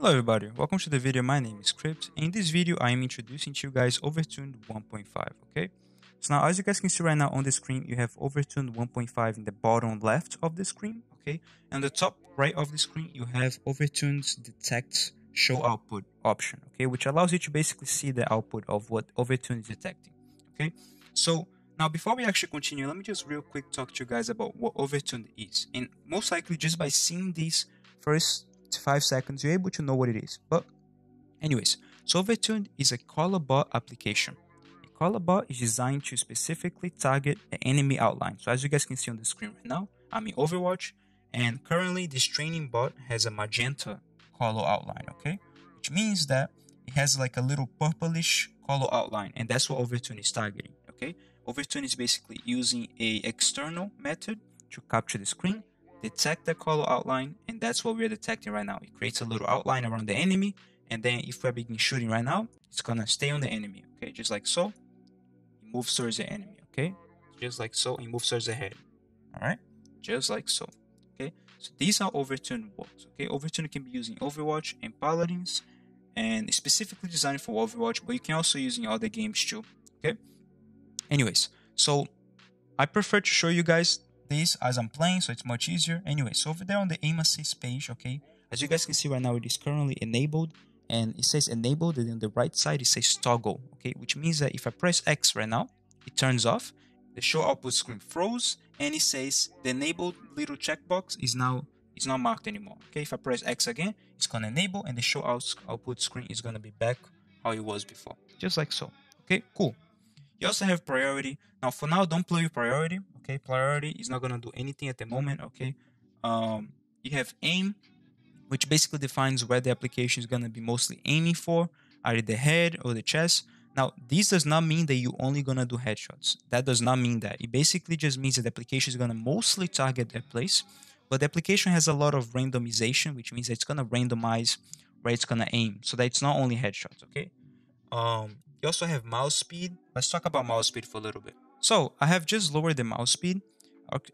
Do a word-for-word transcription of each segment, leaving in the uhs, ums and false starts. Hello everybody, welcome to the video. My name is Kript, and in this video I am introducing to you guys Overtuned one point five, okay? So now as you guys can see right now on the screen, you have Overtuned one point five in the bottom left of the screen, okay? And the top right of the screen you have Overtuned's detect show output option, okay? Which allows you to basically see the output of what Overtuned is detecting, okay? So now before we actually continue, let me just real quick talk to you guys about what Overtuned is. And most likely just by seeing these first five seconds you're able to know what it is, but anyways, so Overtuned is a Colorbot application. A Colorbot is designed to specifically target the enemy outline. So as you guys can see on the screen right now, I'm in Overwatch, and currently this training bot has a magenta color outline, okay, which means that it has like a little purplish color outline, and that's what Overtuned is targeting, okay? Overtuned is basically using a external method to capture the screen, detect the color outline, and that's what we're detecting right now. It creates a little outline around the enemy, and then if we begin shooting right now, it's gonna stay on the enemy, okay, just like so. It moves towards the enemy, okay, just like so. It moves towards the head, all right, just like so, okay? So these are Overtuned walls, okay? Overtuned can be used in Overwatch and Paladins, and it's specifically designed for Overwatch, but you can also use in other games too, okay? Anyways, so I prefer to show you guys this as I'm playing, so it's much easier. Anyway, so over there on the aim assist page, okay, as you guys can see right now, it is currently enabled, and it says enabled, and on the right side it says toggle, okay, which means that if I press X right now, it turns off, the show output screen froze, and it says the enabled little checkbox is now is not marked anymore, okay? If I press X again, it's gonna enable, and the show out output screen is gonna be back how it was before, just like so, okay? Cool. You also have priority. Now for now, don't play with priority, okay? Priority is not gonna do anything at the moment, okay? Um, you have aim, which basically defines where the application is gonna be mostly aiming for, either the head or the chest. Now, this does not mean that you're only gonna do headshots. That does not mean that. It basically just means that the application is gonna mostly target that place, but the application has a lot of randomization, which means that it's gonna randomize where it's gonna aim, so that it's not only headshots, okay? Um, You also have mouse speed. Let's talk about mouse speed for a little bit. So I have just lowered the mouse speed.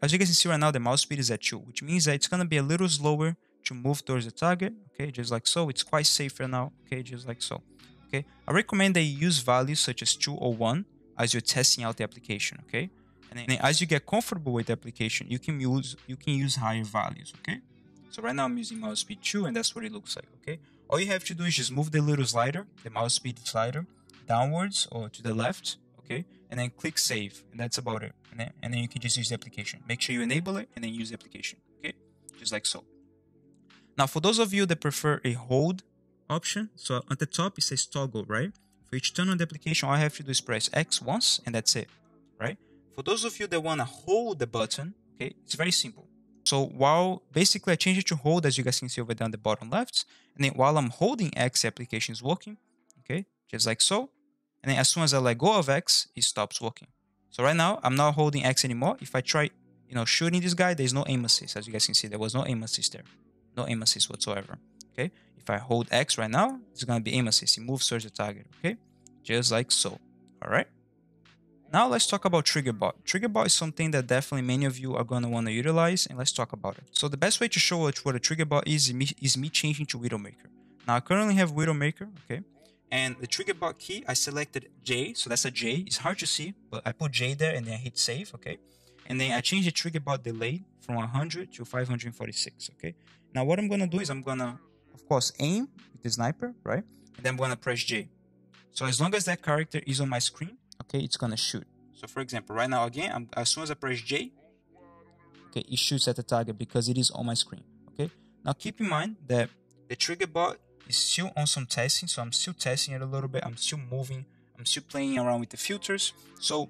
As you guys can see right now, the mouse speed is at two, which means that it's gonna be a little slower to move towards the target, okay, just like so. It's quite safe right now, okay, just like so, okay? I recommend that you use values such as two or one as you're testing out the application, okay? And then as you get comfortable with the application, you can use you can use higher values, okay? So right now I'm using mouse speed two, and that's what it looks like, okay? All you have to do is just move the little slider, the mouse speed slider, downwards or to the left, okay, and then click save, and that's about it. And then, and then you can just use the application. Make sure you enable it and then use the application, okay, just like so. Now for those of you that prefer a hold option, so at the top it says toggle, right? For each turn on the application, all I have to do is press X once, and that's it, right? For those of you that want to hold the button, okay, it's very simple. So while basically I change it to hold, as you guys can see over there on the bottom left, and then while I'm holding X, the application is working, okay, just like so. And then as soon as I let go of X, it stops working. So right now, I'm not holding X anymore. If I try, you know, shooting this guy, there's no aim assist. As you guys can see, there was no aim assist there. No aim assist whatsoever, okay? If I hold X right now, it's gonna be aim assist. It moves towards the target, okay? Just like so, all right? Now let's talk about Triggerbot. Triggerbot is something that definitely many of you are gonna wanna utilize, and let's talk about it. So the best way to show what a Triggerbot is, is me, is me changing to Widowmaker. Now I currently have Widowmaker, okay? And the Triggerbot key, I selected J, so that's a J. It's hard to see, but I put J there, and then I hit save, okay? And then I changed the Triggerbot delay from one hundred to five hundred forty-six, okay? Now what I'm gonna do is I'm gonna, of course, aim with the sniper, right? And then I'm gonna press J. So as long as that character is on my screen, okay, it's gonna shoot. So for example, right now again, I'm, as soon as I press J, okay, it shoots at the target because it is on my screen, okay? Now keep in mind that the Triggerbot is still on some testing, so I'm still testing it a little bit. I'm still moving, I'm still playing around with the filters, so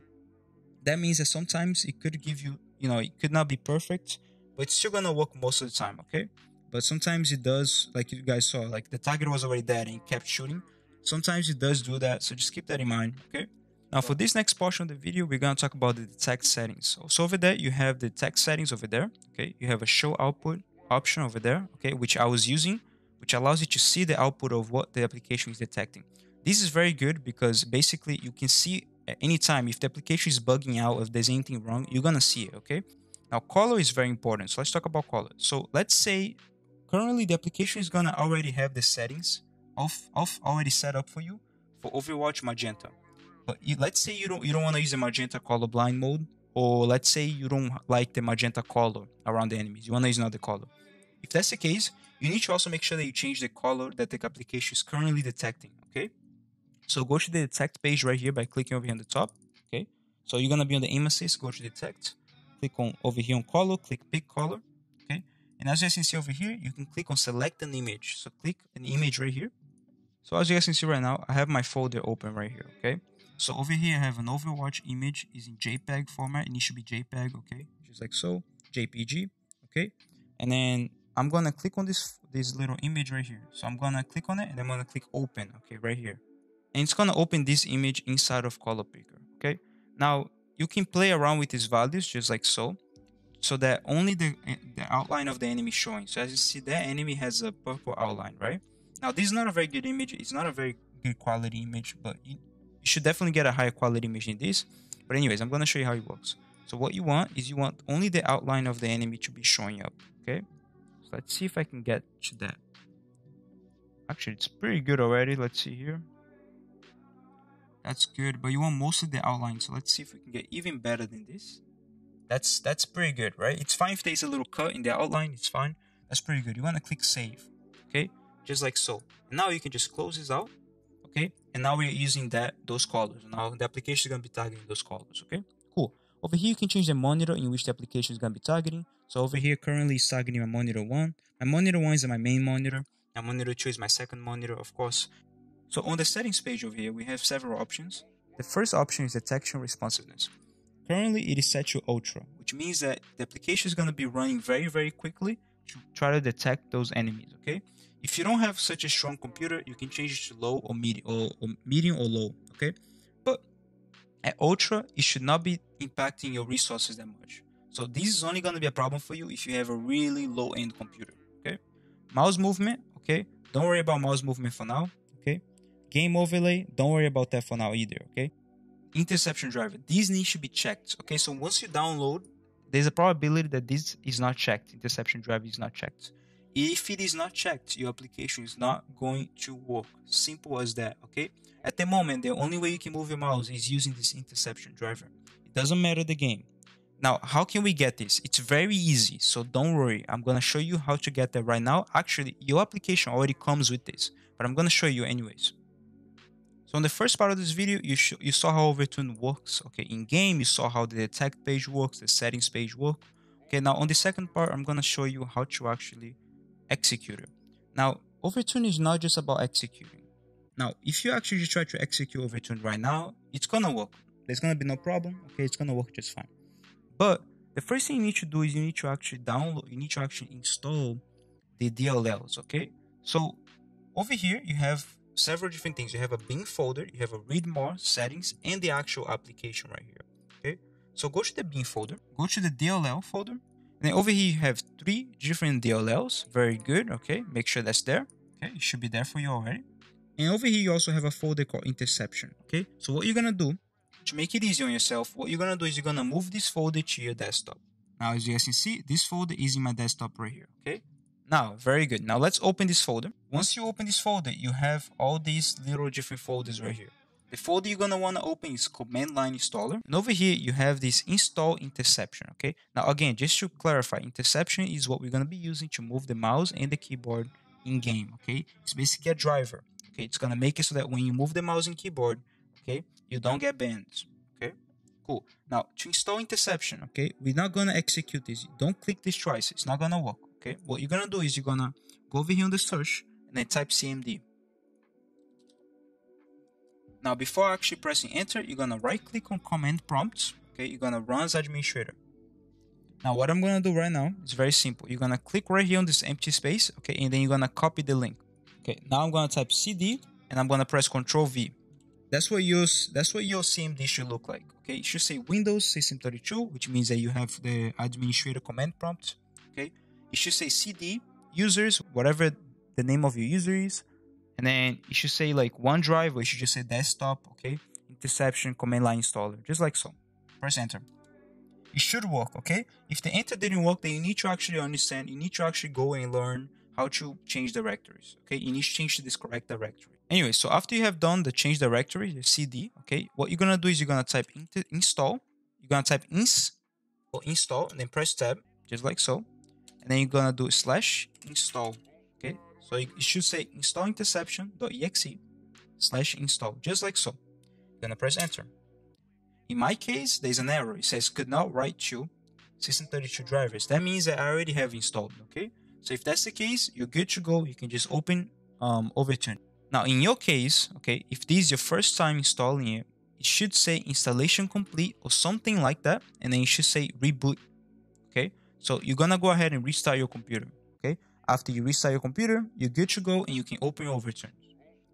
that means that sometimes it could give you, you know, it could not be perfect, but it's still gonna work most of the time, okay? But sometimes it does, like you guys saw, like the target was already dead and it kept shooting. Sometimes it does do that, so just keep that in mind, okay? Now for this next portion of the video, we're gonna talk about the detect settings. So, so over there you have the detect settings over there, okay? You have a show output option over there, okay, which I was using, which allows you to see the output of what the application is detecting. This is very good because basically you can see at any time if the application is bugging out, if there's anything wrong, you're gonna see it, okay? Now color is very important, so let's talk about color. So let's say currently the application is gonna already have the settings of, of already set up for you for Overwatch Magenta. But you, let's say you don't you don't want to use a Magenta colorblind mode, or let's say you don't like the Magenta color around the enemies, you want to use another color. If that's the case, you need to also make sure that you change the color that the application is currently detecting, okay? So go to the detect page right here by clicking over here on the top, okay? So you're going to be on the aim assist, go to detect, click on over here on color, click pick color, okay? And as you guys can see over here, you can click on select an image. So click an image right here. So as you guys can see right now, I have my folder open right here, okay? So over here I have an Overwatch image, is in JPEG format, it needs to be JPEG, okay? Just like so, J P G, okay? And then I'm gonna click on this this little image right here. So I'm gonna click on it and I'm gonna click open, okay, right here. And it's gonna open this image inside of Color Picker, okay? Now you can play around with these values just like so, so that only the, the outline of the enemy is showing. So as you see, that enemy has a purple outline, right? Now this is not a very good image, it's not a very good quality image, but you, you should definitely get a higher quality image in this. But anyways, I'm gonna show you how it works. So what you want is you want only the outline of the enemy to be showing up, okay? So let's see if I can get to that. Actually, it's pretty good already. Let's see here. That's good, but you want mostly the outline. So let's see if we can get even better than this. That's that's pretty good, right? It's fine if there's a little cut in the outline. It's fine. That's pretty good. You want to click save, okay? Just like so. And now you can just close this out, okay? And now we're using that those colors. Now the application is going to be targeting those colors, okay? Cool. Over here, you can change the monitor in which the application is going to be targeting. So over here, currently it's targeting my monitor one. My monitor one is my main monitor. My monitor two is my second monitor, of course. So on the settings page over here, we have several options. The first option is detection responsiveness. Currently, it is set to ultra, which means that the application is going to be running very, very quickly to try to detect those enemies, okay? If you don't have such a strong computer, you can change it to low or medium or, or, medium or low, okay? At ultra, it should not be impacting your resources that much. So this is only going to be a problem for you if you have a really low-end computer, okay? Mouse movement, okay? Don't worry about mouse movement for now, okay? Game overlay, don't worry about that for now either, okay? Interception driver, these needs to be checked, okay? So once you download, there's a probability that this is not checked. Interception driver is not checked. If it is not checked, your application is not going to work. Simple as that, okay? At the moment, the only way you can move your mouse is using this interception driver. It doesn't matter the game. Now, how can we get this? It's very easy, so don't worry. I'm gonna show you how to get that right now. Actually, your application already comes with this, but I'm gonna show you anyways. So in the first part of this video, you, you saw how Overtuned works, okay? In-game, you saw how the detect page works, the settings page works. Okay, now on the second part, I'm gonna show you how to actually executor. Now, Overtuned is not just about executing. Now, if you actually just try to execute Overtuned right now, it's gonna work. There's gonna be no problem. Okay, it's gonna work just fine. But the first thing you need to do is you need to actually download, you need to actually install the D L Ls, okay? So over here, you have several different things. You have a bin folder, you have a read more, settings, and the actual application right here, okay? So go to the bin folder, go to the D L L folder, and then over here you have three different D L Ls. Very good, okay? Make sure that's there. Okay, it should be there for you already. And over here you also have a folder called Interception, okay? So what you're gonna do, to make it easy on yourself, what you're gonna do is you're gonna move this folder to your desktop. Now, as you guys can see, this folder is in my desktop right here, okay? Now, very good. Now let's open this folder. Once you open this folder, you have all these little different folders right here. The folder you're gonna wanna open is command line installer. And over here, you have this install interception, okay? Now again, just to clarify, interception is what we're gonna be using to move the mouse and the keyboard in game, okay? It's basically a driver, okay? It's gonna make it so that when you move the mouse and keyboard, okay, you don't get banned, okay? Cool. Now, to install interception, okay, we're not gonna execute this. Don't click this twice, it's not gonna work, okay? What you're gonna do is you're gonna go over here on the search and then type C M D. Now, before actually pressing enter, you're gonna right click on command prompts, okay? You're gonna run as administrator. Now, what I'm gonna do right now is very simple. You're gonna click right here on this empty space, okay? And then you're gonna copy the link. Okay, now I'm gonna type C D and I'm gonna press Control V. That's what your, that's what your C M D should look like, okay? It should say Windows System thirty-two, which means that you have the administrator command prompt, okay? It should say C D, users, whatever the name of your user is. And then you should say like OneDrive, or you should just say desktop, okay? Interception, command line installer, just like so. Press enter. It should work, okay? If the enter didn't work, then you need to actually understand, you need to actually go and learn how to change directories. Okay, you need to change to this correct directory. Anyway, so after you have done the change directory, the C D, okay, what you're gonna do is you're gonna type install, you're gonna type ins or install, and then press tab, just like so, and then you're gonna do slash install. Okay, so it should say install interception.exe slash install, just like so. You're gonna press enter. In my case, there's an error. It says could not write to system thirty-two drivers. That means that I already have installed. Okay, so if that's the case, you're good to go. You can just open um, Overtuned. Now, in your case, okay, if this is your first time installing it, it should say installation complete or something like that, and then it should say reboot. Okay, so you're gonna go ahead and restart your computer. Okay, after you restart your computer, you're good to go, and you can open Overtuned.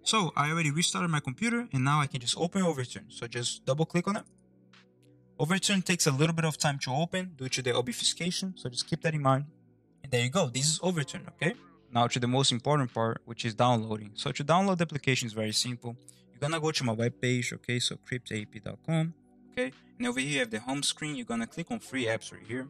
So I already restarted my computer, and now I can just open Overtuned. So just double click on it. Overtuned takes a little bit of time to open due to the obfuscation, so just keep that in mind. And there you go, this is Overtuned, okay? Now to the most important part, which is downloading. So to download the application is very simple. You're gonna go to my webpage, okay? So kriptaep dot com, okay? And over here you have the home screen. You're gonna click on free apps right here.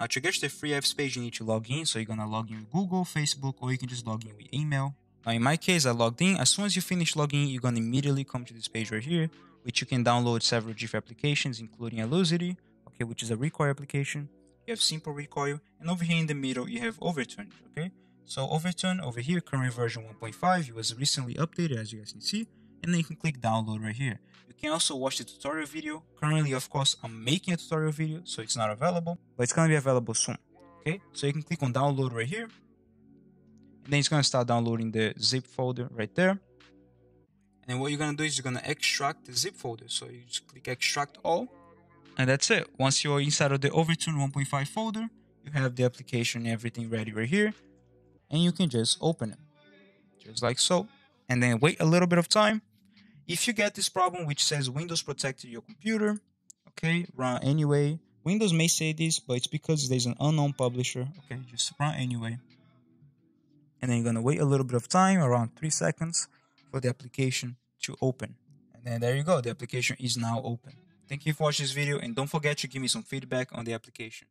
Now to get to the free apps page, you need to log in. So you're gonna log in with Google, Facebook, or you can just log in with email. Now in my case, I logged in. As soon as you finish logging in, you're gonna immediately come to this page right here, which you can download several GIF applications, including Illusity, okay, which is a recoil application. You have Simple Recoil, and over here in the middle, you have Overtuned, okay? So Overtuned, over here, current version one point five, it was recently updated, as you guys can see, and then you can click download right here. You can also watch the tutorial video. Currently, of course, I'm making a tutorial video, so it's not available, but it's gonna be available soon, okay? So you can click on download right here, and then it's gonna start downloading the zip folder right there. And what you're gonna do is you're gonna extract the zip folder. So you just click extract all, and that's it. Once you're inside of the Overtuned one point five folder, you have the application and everything ready right here, and you can just open it, just like so. And then wait a little bit of time. If you get this problem which says Windows protected your computer, okay, run anyway. Windows may say this, but it's because there's an unknown publisher. Okay, just run anyway. And then you're gonna wait a little bit of time, around three seconds, for the application to open. And then there you go, the application is now open. Thank you for watching this video, and don't forget to give me some feedback on the application.